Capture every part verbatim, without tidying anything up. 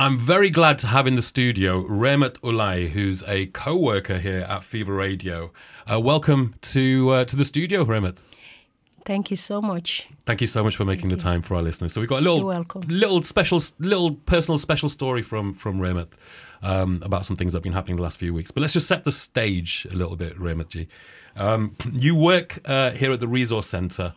I'm very glad to have in the studio Rehmatullahi, who's a co-worker here at Fever Radio. Uh, welcome to uh, to the studio, Rehmat. Thank you so much. Thank you so much for making Thank the you. time for our listeners. So we've got a little, little special, little personal special story from from Rehmat um, about some things that have been happening the last few weeks. But let's just set the stage a little bit, Rehmatji. Um, you work uh, here at the Resource Centre,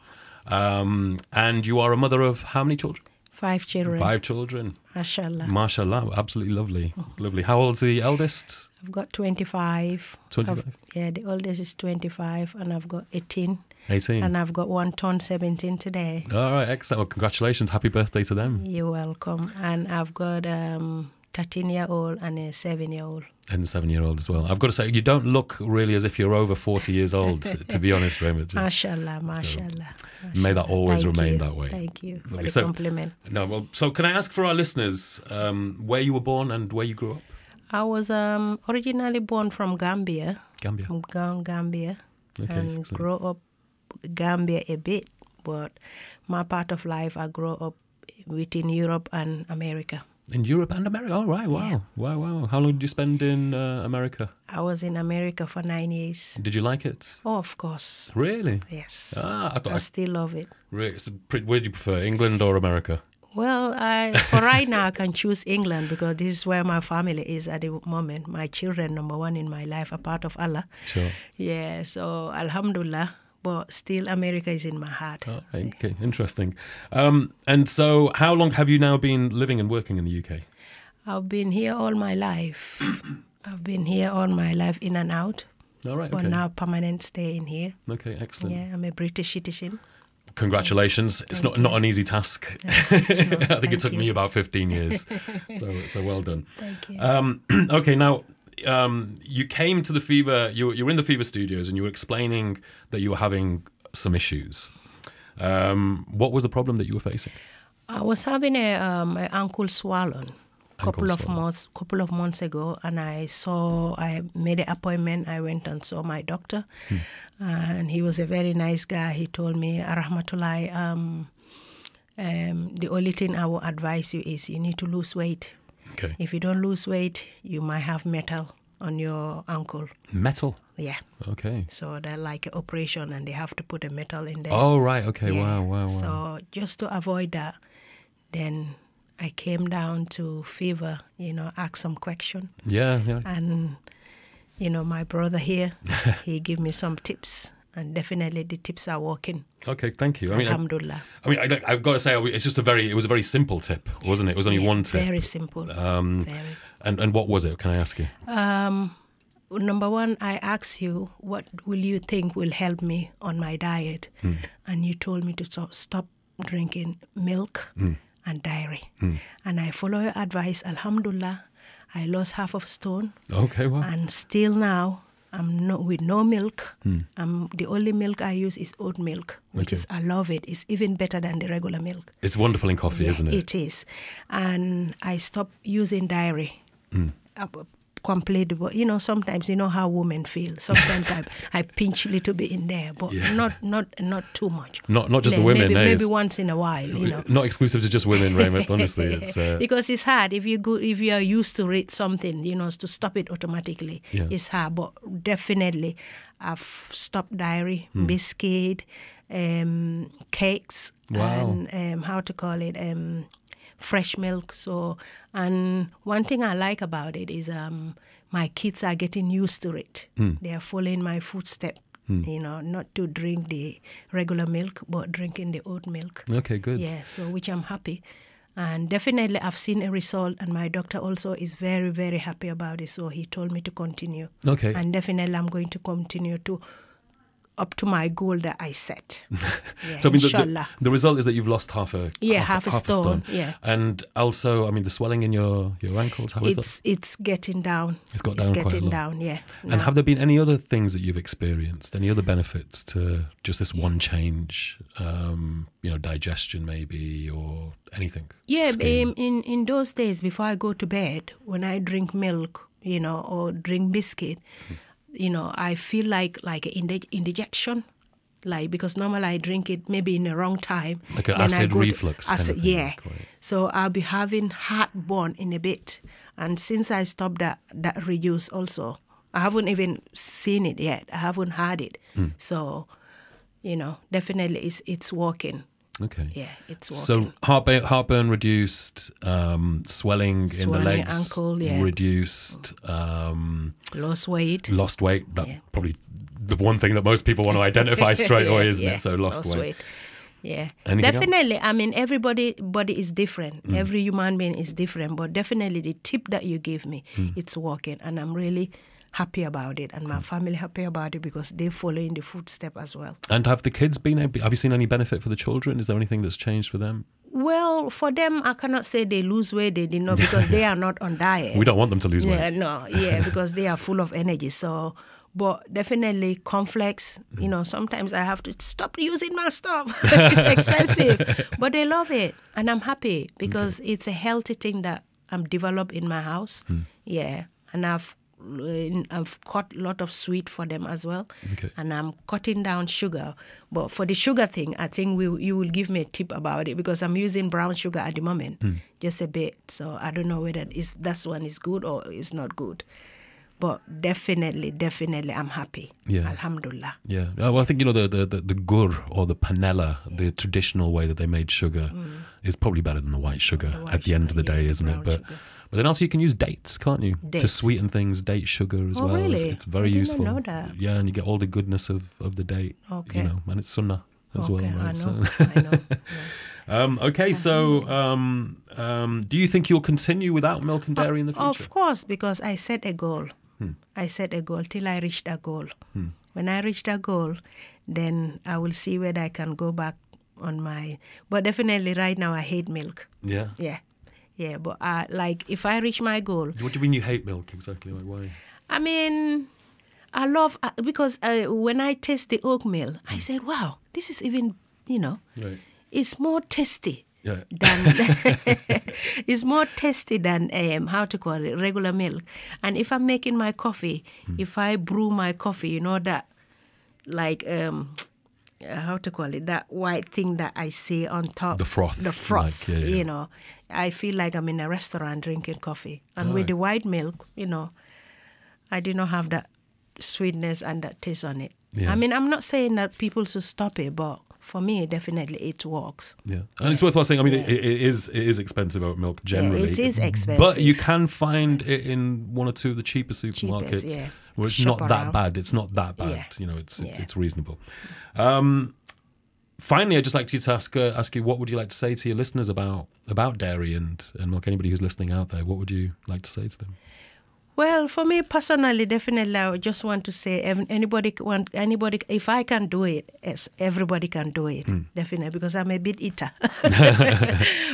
um, and you are a mother of how many children? Five children. Five children. Mashallah. Mashallah. Absolutely lovely. Oh. Lovely. How old's the eldest? I've got twenty-five. twenty-five? Yeah, the oldest is twenty-five and I've got eighteen. eighteen. And I've got one turned seventeen today. All right, excellent. Well, congratulations. Happy birthday to them. You're welcome. And I've got um, thirteen-year-old and a seven-year-old. And a seven-year-old as well. I've got to say, you don't look really as if you're over forty years old, to be honest, Rehmat. Mashallah, mashallah. So, may that always Thank remain you. that way. Thank you Lovely. for the so, compliment. No, well, so can I ask for our listeners um, where you were born and where you grew up? I was um, originally born from Gambia. Gambia. From Gambia. Okay, and excellent. grew up Gambia a bit, but my part of life, I grew up within Europe and America. In Europe and America? Oh, right. Wow. Yeah. Wow, wow. How long did you spend in uh, America? I was in America for nine years. Did you like it? Oh, of course. Really? Yes. Ah, I, thought I, I still love it. Really? So, where do you prefer, England or America? Well, I, for right now, I can choose England because this is where my family is at the moment. My children, number one in my life, a part of Allah. Sure. Yeah, so alhamdulillah. But still, America is in my heart. Oh, okay, interesting. Um, and so how long have you now been living and working in the U K? I've been here all my life. I've been here all my life, in and out. All right, okay. But now permanent stay in here. Okay, excellent. Yeah, I'm a British citizen. Congratulations. It's not, not an easy task. No, it's not. I think it took you. me about fifteen years. so, so well done. Thank you. Um, okay, now... Um, you came to the Fever, you, you were in the Fever studios and you were explaining that you were having some issues. Um, what was the problem that you were facing? I was having a um, an ankle swollen a couple swollen. of months couple of months ago, and I saw I made an appointment. I went and saw my doctor, hmm. and he was a very nice guy. He told me, Rehmatullahi, um, um, the only thing I will advise you is you need to lose weight. Okay. If you don't lose weight, you might have metal on your ankle. Metal? Yeah. Okay. So they're like an operation and they have to put a metal in there. Oh, right. Okay. Yeah. Wow, wow, wow. So just to avoid that, then I came down to Fever, you know, ask some question. Yeah, yeah. And, you know, my brother here, he gave me some tips. And definitely the tips are working. Okay, thank you. I mean, Alhamdulillah. I, I mean, I, I've got to say, it's just a very, it was a very simple tip, wasn't it? It was only yeah, one tip. Very simple. Um, very. And, and what was it, can I ask you? Um, number one, I asked you, what will you think will help me on my diet? Mm. And you told me to stop, stop drinking milk mm. and dairy. Mm. And I follow your advice, Alhamdulillah. I lost half of stone. Okay, wow. And still now... I'm not with no milk. Mm. Um, the only milk I use is oat milk, which okay. is, I love it. It's even better than the regular milk. It's wonderful in coffee, yeah, isn't it? It is. And I stopped using dairy. Mm. I, complete, but you know, sometimes you know how women feel. Sometimes I, I pinch a little bit in there, but yeah. not, not, not too much. Not, not just then the women. Maybe, no, maybe once in a while, you know. Not exclusive to just women, Rehmat. Honestly, it's uh... because it's hard if you go, if you are used to read something, you know, to stop it automatically. Yeah. It's hard, but definitely, I've stopped dairy, mm. biscuit, um, cakes, wow. and um, how to call it. Um, fresh milk. So, and one thing I like about it is um my kids are getting used to it. Mm. They are following my footstep, mm. you know, not to drink the regular milk, but drinking the oat milk. Okay, good. Yeah, so which I'm happy. And definitely I've seen a result, and my doctor also is very, very happy about it. So he told me to continue. Okay. And definitely I'm going to continue to up to my goal that I set. Yeah, so I mean, the, the, the result is that you've lost half a yeah half, half, a, half stone, a stone. Yeah, and also I mean the swelling in your your ankles. How it's, is that? It's getting down. It's got down it's quite getting a lot. down. Yeah. And no. have there been any other things that you've experienced? Any other benefits to just this one change? Um, you know, digestion maybe or anything. Yeah. Um, in in those days before I go to bed, when I drink milk, you know, or drink biscuit. Mm. You know, I feel like like an indigestion like, because normally I drink it maybe in the wrong time. Like an acid reflux. To, acid, kind of yeah. Quite. So I'll be having heartburn in a bit. And since I stopped that, that reduce also, I haven't even seen it yet. I haven't had it. Mm. So, you know, definitely it's, it's working. Okay. Yeah, it's working. So heartburn, heartburn reduced, um, swelling, swelling in the legs ankle, yeah. reduced. Um, lost weight. Lost weight. That yeah. probably the one thing that most people want to identify straight yeah, away, isn't yeah. it? So lost, lost weight. weight. Yeah, anything definitely. Else? I mean, everybody body is different. Mm. Every human being is different. But definitely the tip that you gave me, mm. it's working. And I'm really happy about it, and my mm. family happy about it, because they're following the footstep as well. And have the kids been, have you seen any benefit for the children? Is there anything that's changed for them? Well, for them, I cannot say they lose weight. They did not, because they are not on diet. We don't want them to lose yeah, weight. No, yeah, because they are full of energy. So, but definitely conflicts, mm. you know, sometimes I have to stop using my stuff. It's expensive, but they love it. And I'm happy because okay. it's a healthy thing that I'm developed in my house. Mm. Yeah. And I've, I've cut a lot of sweet for them as well, okay. and I'm cutting down sugar. But for the sugar thing, I think we, you will give me a tip about it, because I'm using brown sugar at the moment, mm. just a bit. So I don't know whether it's, that one is good or it's not good. But definitely, definitely, I'm happy. Yeah. Alhamdulillah. Yeah. Well, I think, you know, the, the, the, the gur or the panela, yeah. the traditional way that they made sugar mm. is probably better than the white sugar the white at the sugar, end of the day, yeah, isn't it? But sugar. But then also you can use dates, can't you? Dates. To sweeten things, date sugar as oh, well. Really? It's, it's very I useful. Know that. Yeah, and you get all the goodness of, of the date. Okay. You know, and it's sunnah as okay, well, right? I know. So. I know. Yeah. Um, okay, so um, um, do you think you'll continue without milk and dairy uh, in the future? Of course, because I set a goal. Hmm. I set a goal till I reach that goal. Hmm. When I reach that goal, then I will see whether I can go back on my. But definitely, right now I hate milk. Yeah. Yeah. Yeah, but uh, like if I reach my goal. What do you mean you hate milk exactly? Like why? I mean, I love uh, because uh, when I taste the oatmeal, I said, "Wow, this is even you know, right. it's more tasty yeah. than it's more tasty than um, how to call it regular milk." And if I'm making my coffee, mm. if I brew my coffee, you know that, like. Um, Uh, how to call it, that white thing that I see on top. The froth. The froth, like, yeah, yeah. you know. I feel like I'm in a restaurant drinking coffee. And all with right. the white milk, you know, I do not have that sweetness and that taste on it. Yeah. I mean, I'm not saying that people should stop it, but for me, definitely it works. Yeah, and yeah. it's worthwhile saying, I mean, yeah. it, it, is, it is expensive oat milk generally. Yeah, it is expensive. But you can find it in one or two of the cheaper supermarkets. Cheapest, yeah. Well, it's Shop not that around. bad. It's not that bad. Yeah. You know, it's it's, yeah. it's reasonable. Um, finally, I'd just like to ask uh, ask you, what would you like to say to your listeners about about dairy and and like anybody who's listening out there? What would you like to say to them? Well, for me personally, definitely, I just want to say anybody want anybody. If I can do it, yes, everybody can do it. Mm. Definitely, because I'm a bit eater.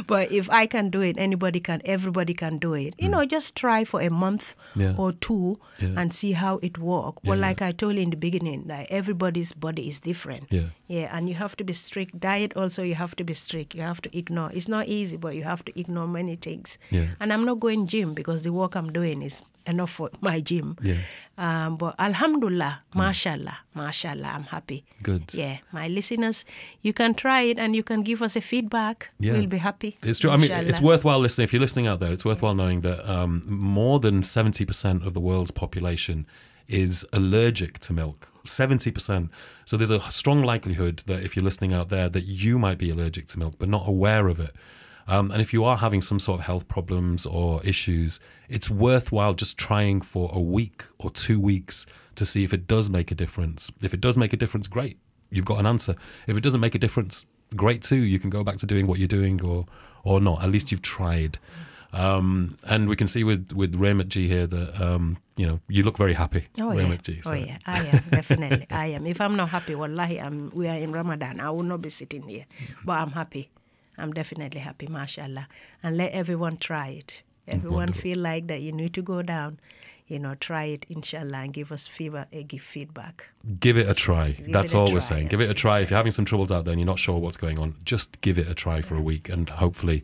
But if I can do it, anybody can. Everybody can do it. You mm. know, just try for a month yeah. or two yeah. and see how it works. Well, yeah, like yeah. I told you in the beginning, like everybody's body is different. Yeah, yeah, and you have to be strict. Diet also, you have to be strict. You have to ignore. It's not easy, but you have to ignore many things. Yeah. And I'm not going gym because the work I'm doing is. Enough for my gym. Yeah. Um, but alhamdulillah, mashallah, mashallah, I'm happy. Good. Yeah. My listeners, you can try it and you can give us a feedback. Yeah. We'll be happy. It's true. Mashallah. I mean, it's worthwhile listening. If you're listening out there, it's worthwhile knowing that um, more than seventy percent of the world's population is allergic to milk. seventy percent. So there's a strong likelihood that if you're listening out there that you might be allergic to milk, but not aware of it. Um, and if you are having some sort of health problems or issues, it's worthwhile just trying for a week or two weeks to see if it does make a difference. If it does make a difference, great. You've got an answer. If it doesn't make a difference, great too. You can go back to doing what you're doing or or not. At least you've tried. Um, and we can see with, with Rehmatji here that, um, you know, you look very happy. Oh, Rehmatji, yeah. So. Oh, yeah. I am. Definitely. I am. If I'm not happy, wallahi, I'm, we are in Ramadan. I will not be sitting here. But I'm happy. I'm definitely happy, mashallah. And let everyone try it. Everyone Wonderful. Feel like that you need to go down, you know, try it, inshallah, and give us fever, uh, give feedback. Give it a try. Give That's a all try. we're saying. Give it a try. If you're having some troubles out there and you're not sure what's going on, just give it a try for a week and hopefully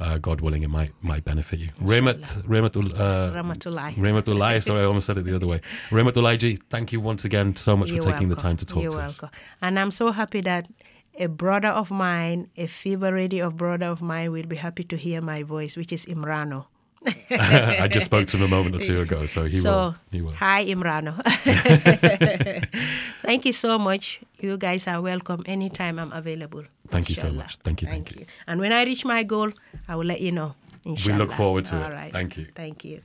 uh, God willing, it might might benefit you. Rehmat, Rehmatul, uh, Rehmatullahi. Rehmatullahi. Sorry, I almost said it the other way. Rehmatullahi, thank you once again so much You're for taking welcome. the time to talk You're to welcome. us. And I'm so happy that a brother of mine, a Fever Radio of brother of mine, will be happy to hear my voice, which is Imrano. I just spoke to him a moment or two ago, so he so, will. He will. Hi, Imrano. Thank you so much. You guys are welcome anytime I'm available. Thank Inshallah. you so much. Thank you. Thank, thank you. you. And when I reach my goal, I will let you know. Inshallah. We look forward to All it. Right. Thank you. Thank you.